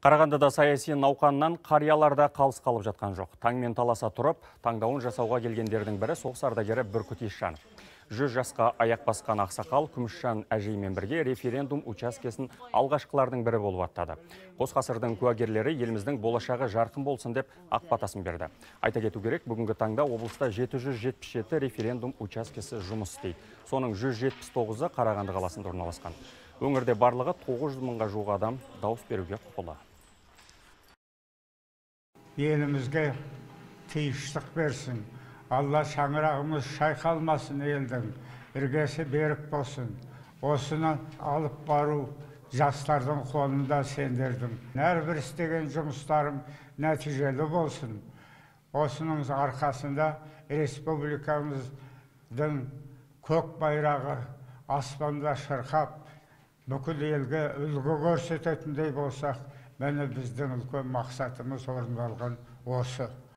Qarağandada саяси науқаннан қарияларда қалыс қалып жатқан жоқ. Таңмен таласа тұрып, таңдауын жасауға келгендердің бірі соғыс ардагері Бürкит Esjanov. 100 жасқа аяқ басқан ақсақал Кümüşjan әжеймен бірге референдум учаскесін алғашқылардың бірі болып аттады. Қос ғасырдың куәгерлері еліміздің болашағы жарқын болсын деп ақ батасын берді. Айта кету керек, бүгінгі таңда облыста 777 референдум учаскесі жұмыс істейді. Соның 179-ы Қарағанды қаласында орналасқан. Өңірде барлығы 900 мыңға жуық адам дауыс беруге құқылы. Елімізге тиіштік берсін, Алла шаңырағымыз шайқалмасын, елдің іргесі берік болсын. Осыны алып бару жастардың қолында сендердің. Әрбір істеген жұмыстарым нәтижелі болсын. Осының арқасында республикамыздың көк байрағы аспанда шырқап, бүкіл елге үлгі көрсететіндей болсақ, мені біздің үлкен мақсатымыз орындалған осы.